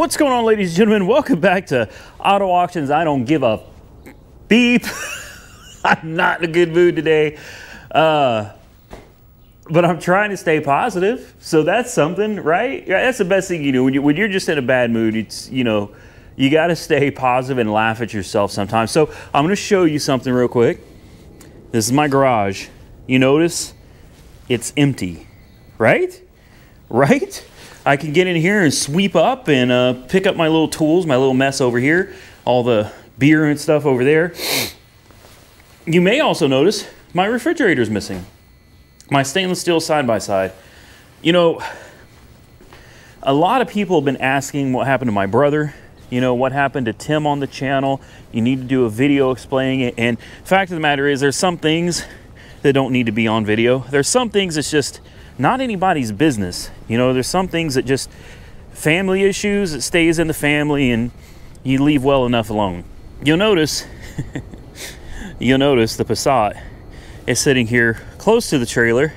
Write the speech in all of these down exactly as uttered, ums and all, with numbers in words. What's going on, ladies and gentlemen? Welcome back to Auto Auctions. I don't give a beep. I'm not in a good mood today, uh, but I'm trying to stay positive. So that's something, right? Yeah, that's the best thing you do when, you, when you're just in a bad mood. It's, you know, you got to stay positive and laugh at yourself sometimes. So I'm going to show you something real quick. This is my garage. You notice it's empty, right? Right? I can get in here and sweep up and uh, pick up my little tools, my little mess over here, all the beer and stuff over there. You may also notice my refrigerator's missing. My stainless steel side-by-side. You know, a lot of people have been asking what happened to my brother. You know, what happened to Tim on the channel. You need to do a video explaining it. And the fact of the matter is, there's some things that don't need to be on video. There's some things that's just not anybody's business. You know, there's some things that just family issues, it stays in the family, and you leave well enough alone. You'll notice, you'll notice the Passat is sitting here close to the trailer.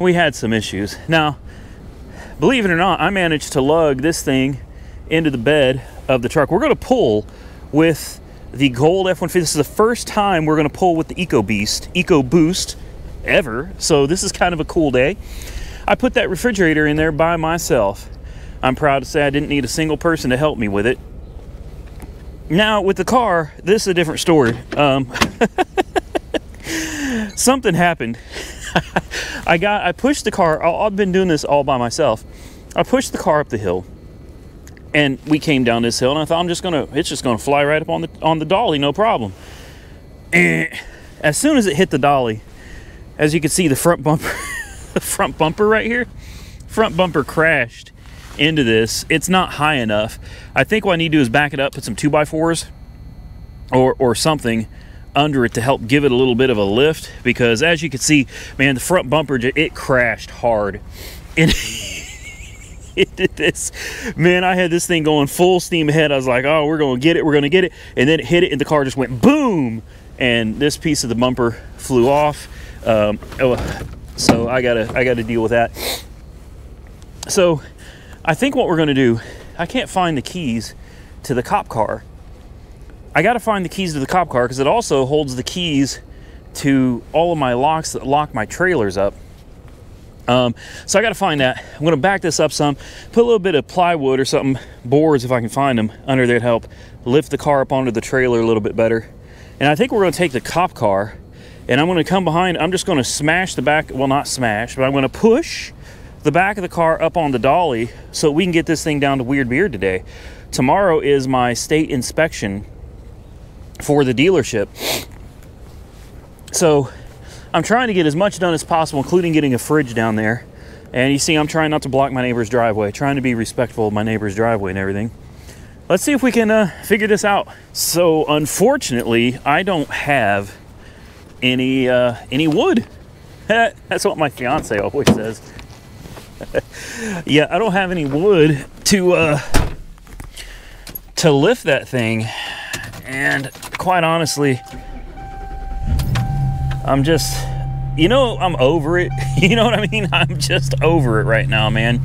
We had some issues. Now, believe it or not, I managed to lug this thing into the bed of the truck. We're gonna pull with the gold F one fifty. This is the first time we're gonna pull with the EcoBoost, EcoBoost ever. So this is kind of a cool day. I put that refrigerator in there by myself. I'm proud to say I didn't need a single person to help me with it. Now with the car, this is a different story. Um, something happened. I got, I pushed the car. I've been doing this all by myself. I pushed the car up the hill, and we came down this hill, and I thought I'm just gonna, it's just gonna fly right up on the on the dolly, no problem. And as soon as it hit the dolly, as you can see, the front bumper, the front bumper right here, front bumper crashed into this. It's not high enough. I think what I need to do is back it up, put some two by fours or, or something under it to help give it a little bit of a lift, because as you can see, man, the front bumper, it crashed hard. It, it did this. Man, I had this thing going full steam ahead. I was like, oh, we're going to get it. We're going to get it. And then it hit it, and the car just went boom. And this piece of the bumper flew off. Um, so I gotta, I gotta deal with that. So I think what we're gonna do, I can't find the keys to the cop car. I gotta find the keys to the cop car because it also holds the keys to all of my locks that lock my trailers up. Um, so I gotta find that. I'm gonna back this up some, put a little bit of plywood or something, boards if I can find them, under there to help lift the car up onto the trailer a little bit better. And I think we're gonna take the cop car, and I'm going to come behind. I'm just going to smash the back. Well, not smash, but I'm going to push the back of the car up on the dolly so we can get this thing down to Weird Beard today. Tomorrow is my state inspection for the dealership. So I'm trying to get as much done as possible, including getting a fridge down there. And you see, I'm trying not to block my neighbor's driveway, trying to be respectful of my neighbor's driveway and everything. Let's see if we can uh, figure this out. So unfortunately, I don't have any uh any wood. That's what my fiance always says. Yeah, I don't have any wood to uh to lift that thing, and quite honestly, I'm just, you know, I'm over it. You know what I mean? I'm just over it right now, man.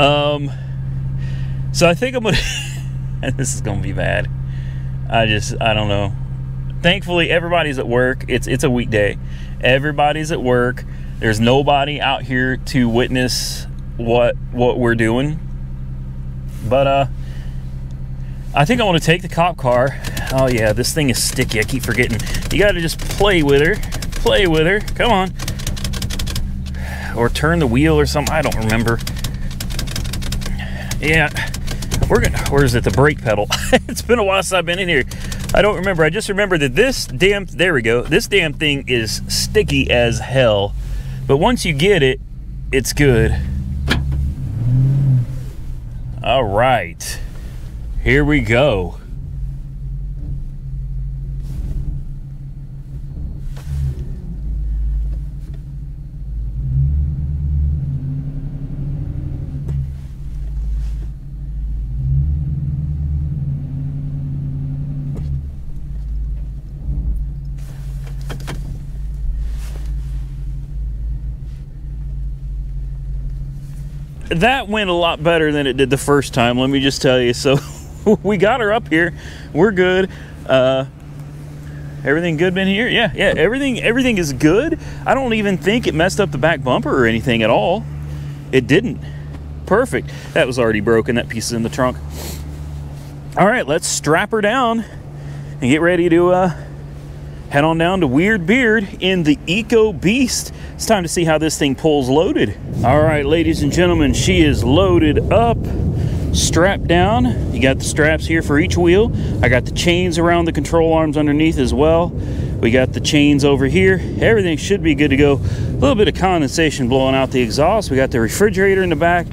Um so I think I'm gonna this is gonna be bad. I just, I don't know. Thankfully, everybody's at work. It's it's a weekday. Everybody's at work. There's nobody out here to witness what what we're doing. But uh, I think I want to take the cop car. Oh yeah, this thing is sticky. I keep forgetting. You got to just play with her. Play with her. Come on. Or turn the wheel or something. I don't remember. Yeah, we're gonna. Where is it? The brake pedal. It's been a while since I've been in here. I don't remember. I just remember that this damn, there we go. This damn thing is sticky as hell. But once you get it, it's good. All right, here we go. that went a lot better than it did the first time, let me just tell you. So we got her up here, we're good. Uh everything good been here? Yeah, yeah, everything everything is good. I don't even think it messed up the back bumper or anything at all. It didn't. Perfect. That was already broken, that piece is in the trunk. All right, let's strap her down and get ready to uh head on down to Weird Beard in the EcoBoost. It's time to see how this thing pulls loaded. All right, ladies and gentlemen, she is loaded up, strapped down. You got the straps here for each wheel. I got the chains around the control arms underneath as well. We got the chains over here. Everything should be good to go. A little bit of condensation blowing out the exhaust. We got the refrigerator in the back.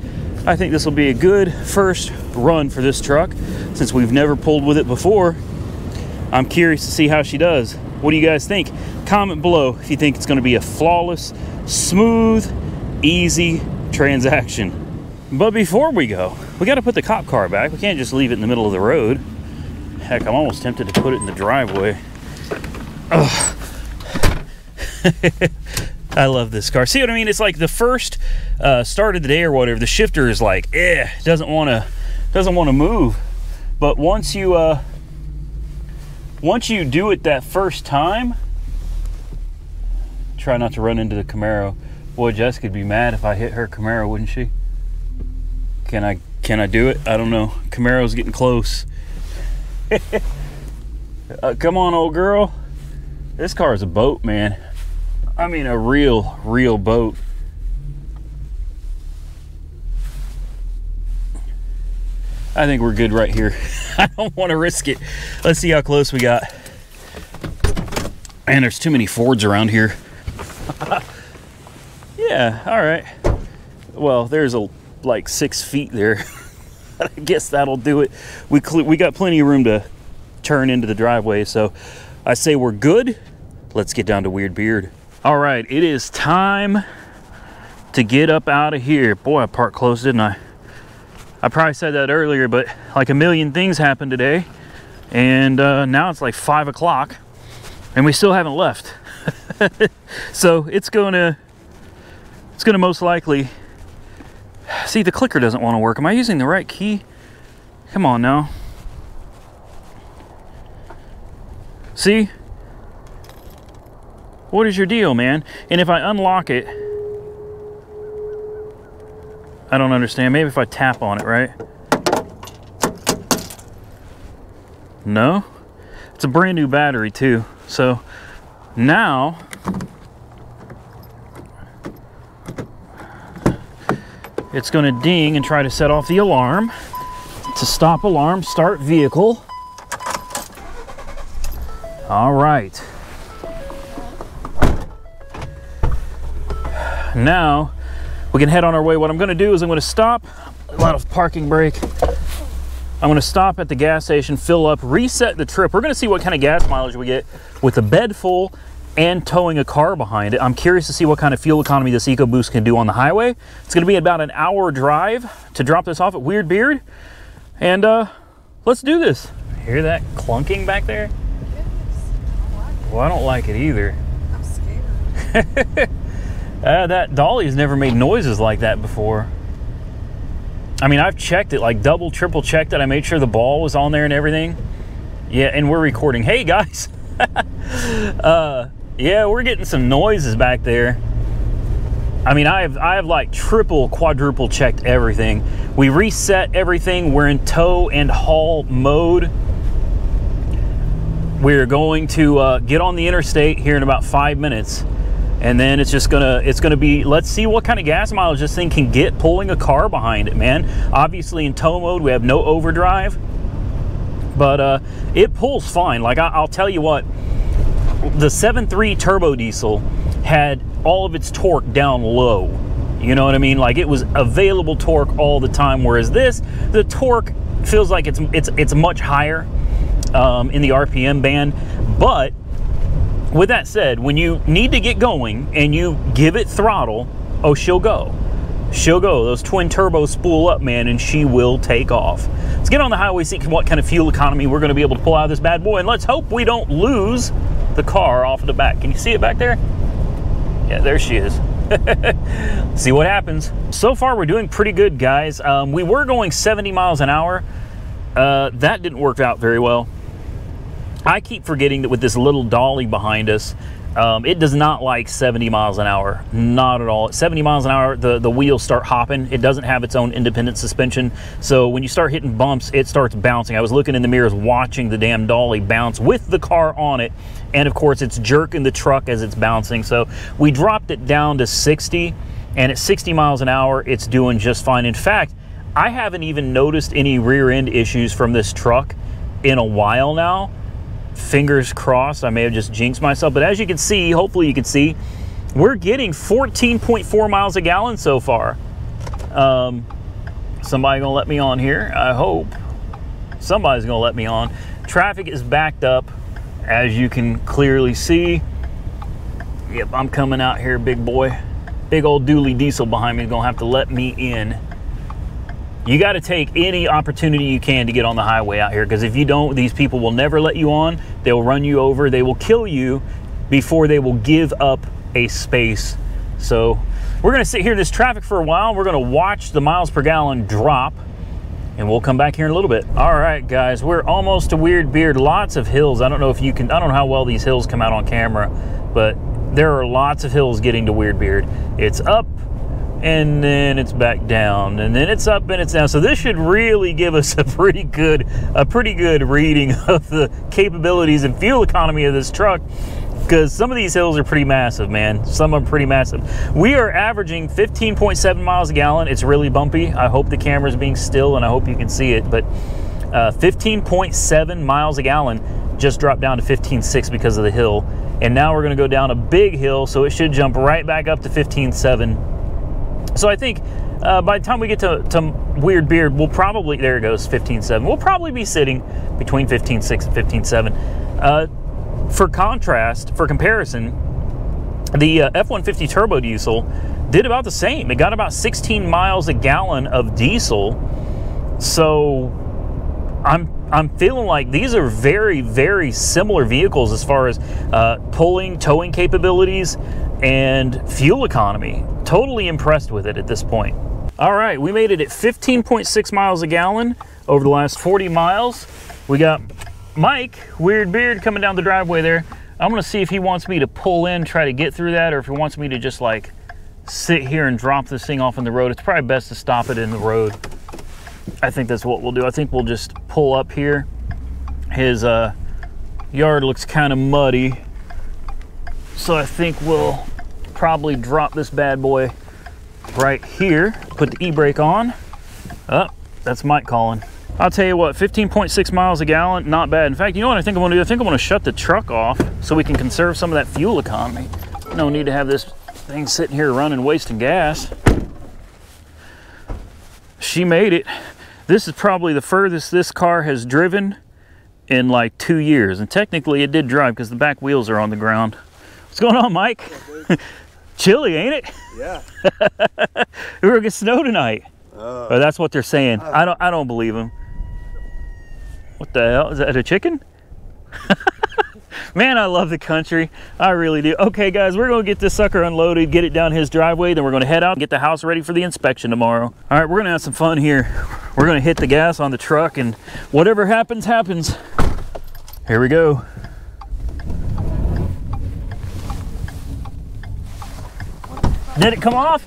I think this will be a good first run for this truck since we've never pulled with it before. I'm curious to see how she does. What do you guys think? Comment below if you think it's going to be a flawless, smooth, easy transaction. But before we go, we got to put the cop car back. We can't just leave it in the middle of the road. Heck, I'm almost tempted to put it in the driveway. Ugh. I love this car. See what I mean? It's like the first uh, start of the day or whatever, the shifter is like, eh, doesn't want to, doesn't want to move. But once you... Uh, Once you do it that first time, try not to run into the Camaro. Boy, Jess could be mad if I hit her Camaro, wouldn't she? Can I can I do it? I don't know. Camaro's getting close. uh, come on, old girl. This car is a boat, man. I mean, a real, real boat. I think we're good right here. I don't want to risk it. Let's see how close we got. Man, there's too many Fords around here. Yeah, all right. Well, there's a like six feet there. I guess that'll do it. We we got plenty of room to turn into the driveway, so I say we're good. Let's get down to Weird Beard. All right, it is time to get up out of here. Boy, I parked close, didn't I? I probably said that earlier, but like a million things happened today. And uh, now it's like five o'clock and we still haven't left. So it's gonna, it's gonna most likely, see the clicker doesn't wanna work. Am I using the right key? Come on now. See? What is your deal, man? And if I unlock it, I don't understand. Maybe if I tap on it, right? No? It's a brand new battery too. So now, it's gonna ding and try to set off the alarm. To stop alarm, start vehicle. All right. Now, we can head on our way. What I'm gonna do is I'm gonna stop, a lot of parking brake. I'm gonna stop at the gas station, fill up, reset the trip. We're gonna see what kind of gas mileage we get with the bed full and towing a car behind it. I'm curious to see what kind of fuel economy this EcoBoost can do on the highway. It's gonna be about an hour drive to drop this off at Weird Beard. And uh, let's do this. Hear that clunking back there? Yes, I don't like it. Well, I don't like it either. I'm scared. Uh, that dolly's never made noises like that before. I mean, I've checked it, like double, triple checked it. I made sure the ball was on there and everything. Yeah, and we're recording. Hey, guys. uh, yeah, we're getting some noises back there. I mean, I've, I've like triple, quadruple checked everything. We reset everything. We're in tow and haul mode. We're going to uh, get on the interstate here in about five minutes. And then it's just gonna, it's gonna be, let's see what kind of gas mileage this thing can get pulling a car behind it, man. Obviously in tow mode, we have no overdrive, but uh, it pulls fine. Like I, I'll tell you what, the seven point three turbo diesel had all of its torque down low. You know what I mean? Like it was available torque all the time. Whereas this, the torque feels like it's, it's, it's much higher um, in the R P M band, but with that said, when you need to get going and you give it throttle, oh, she'll go. She'll go. Those twin turbos spool up, man, and she will take off. Let's get on the highway, see what kind of fuel economy we're going to be able to pull out of this bad boy, and let's hope we don't lose the car off of the back. Can you see it back there? Yeah, there she is. See what happens. So far, we're doing pretty good, guys. Um, we were going seventy miles an hour. Uh, that didn't work out very well. I keep forgetting that with this little dolly behind us, um, it does not like seventy miles an hour. Not at all. At seventy miles an hour, the, the wheels start hopping. It doesn't have its own independent suspension. So when you start hitting bumps, it starts bouncing. I was looking in the mirrors watching the damn dolly bounce with the car on it. And of course, it's jerking the truck as it's bouncing. So we dropped it down to sixty. And at sixty miles an hour, it's doing just fine. In fact, I haven't even noticed any rear end issues from this truck in a while now. Fingers crossed, I may have just jinxed myself, but as you can see, hopefully you can see, we're getting fourteen point four miles a gallon so far. Um, somebody gonna let me on here? I hope. Somebody's gonna let me on. Traffic is backed up, as you can clearly see. Yep, I'm coming out here, big boy. Big old dually diesel behind me is gonna have to let me in. You got to take any opportunity you can to get on the highway out here, because if you don't, these people will never let you on. They'll run you over. They will kill you before they will give up a space. So we're going to sit here in this traffic for a while. We're going to watch the miles per gallon drop, and we'll come back here in a little bit. All right, guys, we're almost to Weird Beard. Lots of hills. I don't know if you can, I don't know how well these hills come out on camera, but there are lots of hills getting to Weird Beard. It's up, and then it's back down, and then it's up and it's down. So this should really give us a pretty good a pretty good reading of the capabilities and fuel economy of this truck, because some of these hills are pretty massive, man. Some are pretty massive. We are averaging fifteen point seven miles a gallon. It's really bumpy. I hope the camera's being still and I hope you can see it, but uh, fifteen point seven miles a gallon just dropped down to fifteen point six because of the hill, and now we're going to go down a big hill, so it should jump right back up to fifteen point seven. So I think uh, by the time we get to, to Weird Beard, we'll probably, there it goes, fifteen point seven. We'll probably be sitting between fifteen point six and fifteen point seven. Uh, for contrast, for comparison, the uh, F one fifty turbo diesel did about the same. It got about sixteen miles a gallon of diesel. So I'm I'm feeling like these are very, very similar vehicles as far as uh, pulling, towing capabilities, and fuel economy. Totally impressed with it at this point. All right, we made it at fifteen point six miles a gallon over the last forty miles. We got Mike, Weird Beard, coming down the driveway there. I'm gonna see if he wants me to pull in, try to get through that, or if he wants me to just like sit here and drop this thing off in the road. It's probably best to stop it in the road. I think that's what we'll do. I think we'll just pull up here. His uh, yard looks kind of muddy, so I think we'll probably drop this bad boy right here, put the e-brake on. Oh, that's Mike calling. I'll tell you what, fifteen point six miles a gallon, not bad. In fact, you know what I think I'm gonna do? I think I'm gonna shut the truck off so we can conserve some of that fuel economy. No need to have this thing sitting here running, wasting gas. She made it. This is probably the furthest this car has driven in like two years. And technically it did drive because the back wheels are on the ground. What's going on, Mike? Chilly, ain't it? Yeah. We're gonna get snow tonight. Uh, or that's what they're saying. I don't. I don't believe them. What the hell is that? A chicken? Man, I love the country. I really do. Okay, guys, we're gonna get this sucker unloaded, get it down his driveway, then we're gonna head out and get the house ready for the inspection tomorrow. All right, we're gonna have some fun here. We're gonna hit the gas on the truck, and whatever happens, happens. Here we go. Did it come off?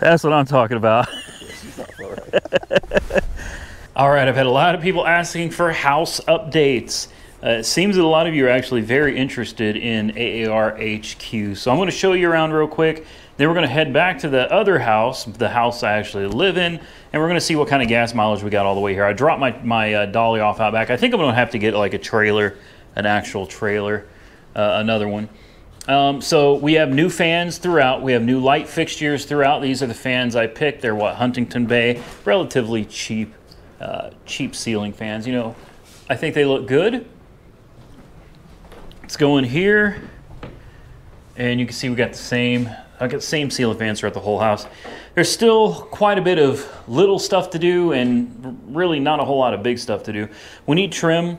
That's what I'm talking about. All right, I've had a lot of people asking for house updates. Uh, it seems that a lot of you are actually very interested in A A R H Q. So I'm going to show you around real quick. Then we're going to head back to the other house, the house I actually live in, and we're going to see what kind of gas mileage we got all the way here. I dropped my, my uh, dolly off out back. I think I'm going to have to get like a trailer, an actual trailer, uh, another one. Um, so we have new fans throughout. We have new light fixtures throughout. These are the fans I picked. They're what, Huntington Bay, relatively cheap, uh, cheap ceiling fans. You know, I think they look good. Let's go in here, and you can see we got the same I get the same seal of fans throughout the whole house. There's still quite a bit of little stuff to do and really not a whole lot of big stuff to do. We need trim.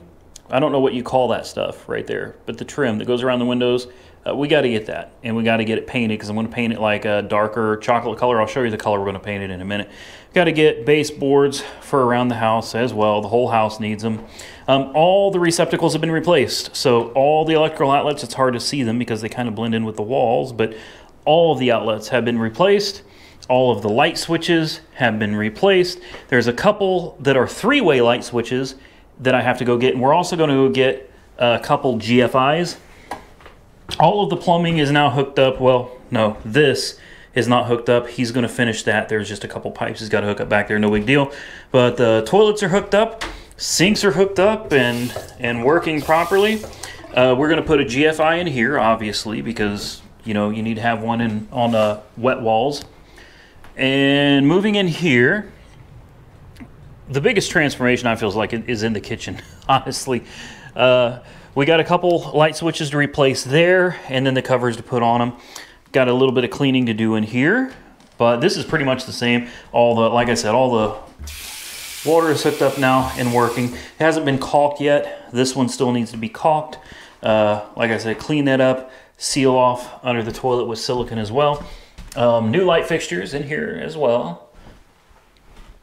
I don't know what you call that stuff right there, but the trim that goes around the windows, uh, we got to get that, and we got to get it painted because I'm going to paint it like a darker chocolate color. I'll show you the color we're going to paint it in a minute. Got to get baseboards for around the house as well. The whole house needs them. Um, all the receptacles have been replaced, so all the electrical outlets, it's hard to see them because they kind of blend in with the walls, but all of the outlets have been replaced. All of the light switches have been replaced. There's a couple that are three-way light switches that I have to go get, and we're also going to go get a couple G F Is. All of the plumbing is now hooked up. Well, no, this is not hooked up. He's going to finish that. There's just a couple pipes he's got to hook up back there, no big deal. But the toilets are hooked up, sinks are hooked up and and working properly. Uh, we're going to put a G F I in here, obviously, because you know you need to have one in on the wet walls. And moving in here, the biggest transformation I feel like is in the kitchen, honestly. Uh, we got a couple light switches to replace there, and then the covers to put on them. Got a little bit of cleaning to do in here, but this is pretty much the same. All the, like I said, all the water is hooked up now and working. It hasn't been caulked yet. This one still needs to be caulked. Uh, like I said, clean that up, seal off under the toilet with silicone as well. Um, new light fixtures in here as well.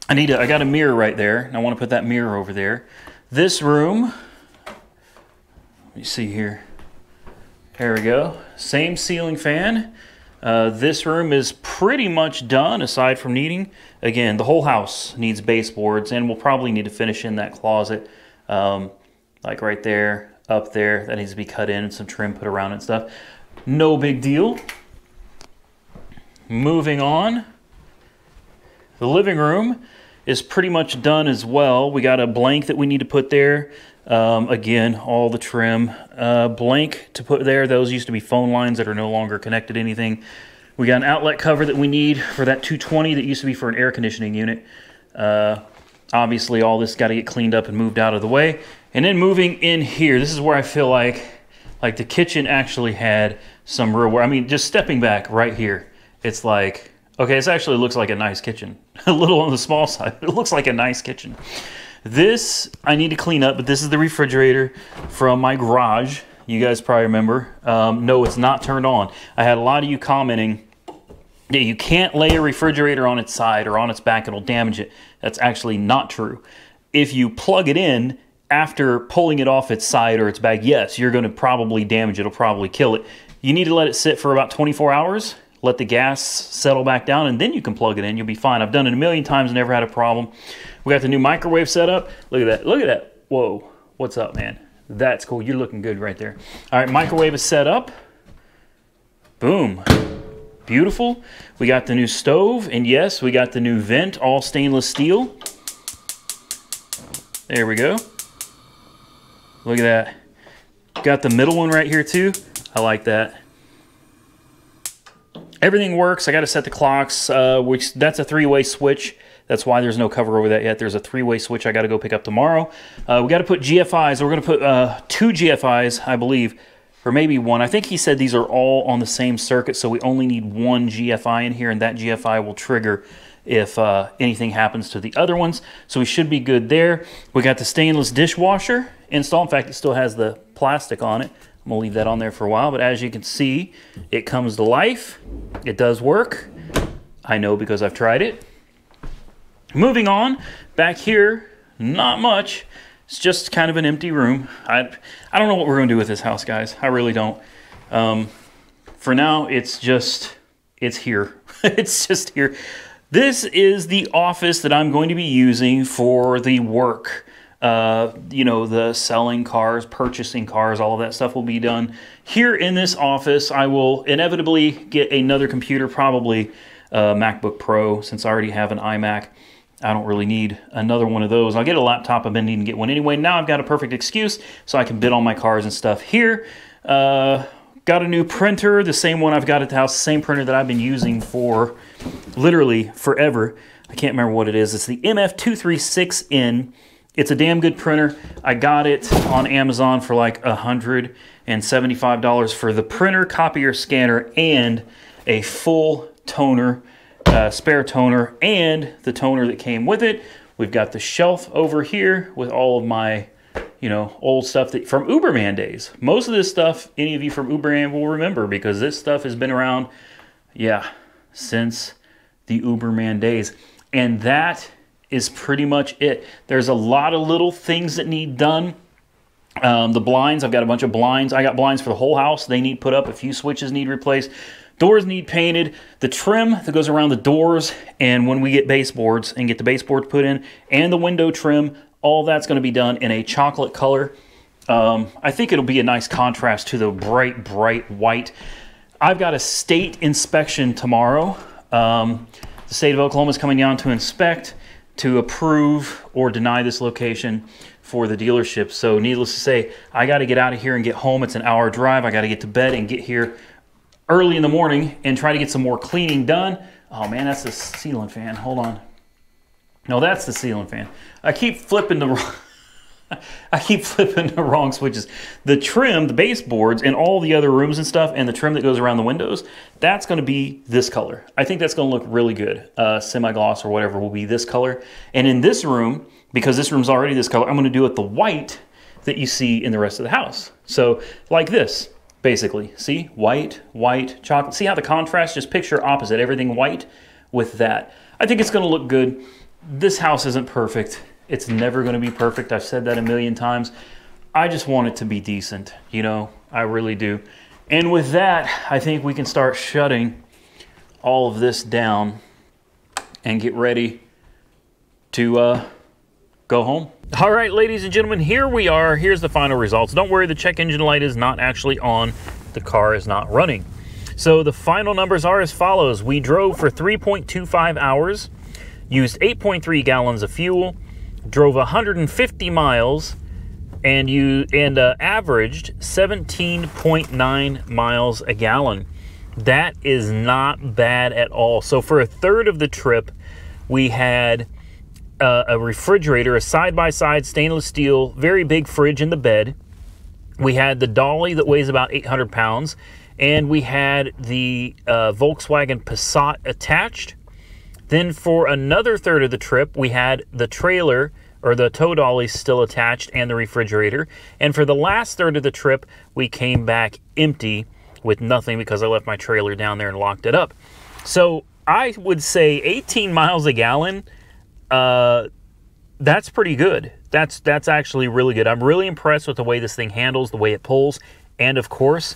I need a, I got a mirror right there, and I want to put that mirror over there. This room, let me see here. There we go. Same ceiling fan. Uh, this room is pretty much done, aside from needing, again, the whole house needs baseboards, and we'll probably need to finish in that closet, um, like right there, up there. That needs to be cut in and some trim put around it and stuff. No big deal. Moving on. The living room is pretty much done as well. We got a blank that we need to put there. Um, again, all the trim. Uh, blank to put there. Those used to be phone lines that are no longer connected to anything. We got an outlet cover that we need for that two twenty that used to be for an air conditioning unit. Uh, obviously, all this got to get cleaned up and moved out of the way. And then moving in here, this is where I feel like, like the kitchen actually had some real work. I mean, just stepping back right here, it's like... okay, this actually looks like a nice kitchen. A little on the small side, but it looks like a nice kitchen. This I need to clean up, but this is the refrigerator from my garage. You guys probably remember. Um, no, it's not turned on. I had a lot of you commenting that you can't lay a refrigerator on its side or on its back, it'll damage it. That's actually not true. If you plug it in after pulling it off its side or its back, yes, you're gonna probably damage it, it'll probably kill it. You need to let it sit for about twenty-four hours. Let the gas settle back down, and then you can plug it in. You'll be fine. I've done it a million times and never had a problem. We got the new microwave set up. Look at that. Look at that. Whoa. What's up, man? That's cool. You're looking good right there. All right, microwave is set up. Boom. Beautiful. We got the new stove, and yes, we got the new vent, all stainless steel. There we go. Look at that. Got the middle one right here, too. I like that. Everything works. I got to set the clocks, uh, which that's a three-way switch. That's why there's no cover over that yet. There's a three-way switch I got to go pick up tomorrow. Uh, we got to put G F Is. We're going to put uh, two G F Is, I believe, or maybe one. I think he said these are all on the same circuit, so we only need one G F I in here, and that G F I will trigger if uh, anything happens to the other ones. So we should be good there. We got the stainless dishwasher installed. In fact, it still has the plastic on it. I'm gonna leave that on there for a while, but as you can see, it comes to life. It does work. I know because I've tried it. Moving on, back here, not much. It's just kind of an empty room. I, I don't know what we're gonna do with this house, guys. I really don't. Um, for now, it's just, it's here. It's just here. This is the office that I'm going to be using for the work. Uh, you know, the selling cars, purchasing cars, all of that stuff will be done here in this office. I will inevitably get another computer, probably a MacBook Pro, since I already have an iMac. I don't really need another one of those. I'll get a laptop. I've been needing to get one anyway. Now I've got a perfect excuse, so I can bid on my cars and stuff here. Uh, got a new printer, the same one I've got at the house, same printer that I've been using for literally forever. I can't remember what it is. It's the M F two thirty-six N. It's a damn good printer. I got it on Amazon for like one hundred seventy-five dollars for the printer, copier, scanner, and a full toner, uh, spare toner, and the toner that came with it. We've got the shelf over here with all of my, you know, old stuff that from Uberman days. Most of this stuff, any of you from Uberman will remember, because this stuff has been around, yeah, since the Uberman days. And that is pretty much it. There's a lot of little things that need done. Um, the blinds, I've got a bunch of blinds. I got blinds for the whole house. They need put up. A few switches need replaced. Doors need painted. The trim that goes around the doors, and when we get baseboards and get the baseboards put in, and the window trim, all that's going to be done in a chocolate color. Um, I think it'll be a nice contrast to the bright, bright white. I've got a state inspection tomorrow. Um, the state of Oklahoma is coming down to inspect, to approve or deny this location for the dealership. So needless to say, I got to get out of here and get home. It's an hour drive. I got to get to bed and get here early in the morning and try to get some more cleaning done. Oh man, that's the ceiling fan. Hold on. No, that's the ceiling fan. I keep flipping the wrong, I keep flipping the wrong switches. The trim, the baseboards, and all the other rooms and stuff, and the trim that goes around the windows, that's going to be this color. I think that's going to look really good. Uh, semi-gloss or whatever will be this color. And in this room, because this room's already this color, I'm going to do it the white that you see in the rest of the house. So like this, basically. See? White, white, chocolate. See how the contrast? Just picture opposite. Everything white with that. I think it's going to look good. This house isn't perfect. It's never going to be perfect. I've said that a million times. I just want it to be decent, you know, I really do. And with that, I think we can start shutting all of this down and get ready to uh, go home. All right, ladies and gentlemen, here we are. Here's the final results. Don't worry, the check engine light is not actually on. The car is not running. So the final numbers are as follows. We drove for three point two five hours, used eight point three gallons of fuel, drove one hundred fifty miles, and you and uh, averaged seventeen point nine miles a gallon. That is not bad at all. So for a third of the trip, we had uh, a refrigerator, a side-by-side stainless steel, very big fridge in the bed. We had the dolly that weighs about eight hundred pounds, and we had the uh, Volkswagen Passat attached. Then for another third of the trip, we had the trailer or the tow dolly still attached and the refrigerator. And for the last third of the trip, we came back empty with nothing because I left my trailer down there and locked it up. So I would say eighteen miles a gallon, uh, that's pretty good. That's, that's actually really good. I'm really impressed with the way this thing handles, the way it pulls, and of course,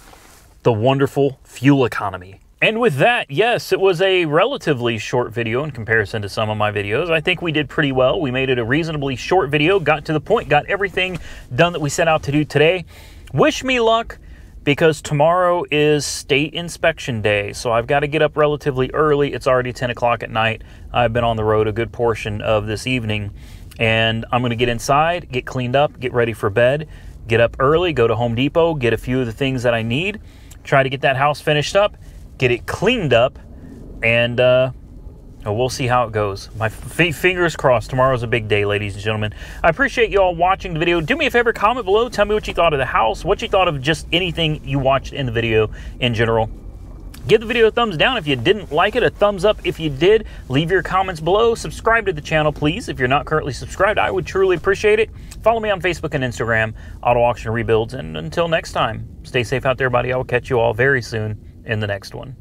the wonderful fuel economy. And with that, yes, it was a relatively short video in comparison to some of my videos. I think we did pretty well. We made it a reasonably short video, got to the point, got everything done that we set out to do today. Wish me luck, because tomorrow is state inspection day, so I've got to get up relatively early. It's already ten o'clock at night. I've been on the road a good portion of this evening, and I'm going to get inside, get cleaned up, get ready for bed, get up early, go to Home Depot, get a few of the things that I need, try to get that house finished up, get it cleaned up, and uh, we'll see how it goes. My f fingers crossed. Tomorrow's a big day, ladies and gentlemen. I appreciate you all watching the video. Do me a favor, comment below. Tell me what you thought of the house, what you thought of just anything you watched in the video in general. Give the video a thumbs down if you didn't like it, a thumbs up if you did. Leave your comments below. Subscribe to the channel, please. If you're not currently subscribed, I would truly appreciate it. Follow me on Facebook and Instagram, Auto Auction Rebuilds. And until next time, stay safe out there, buddy. I will catch you all very soon in the next one.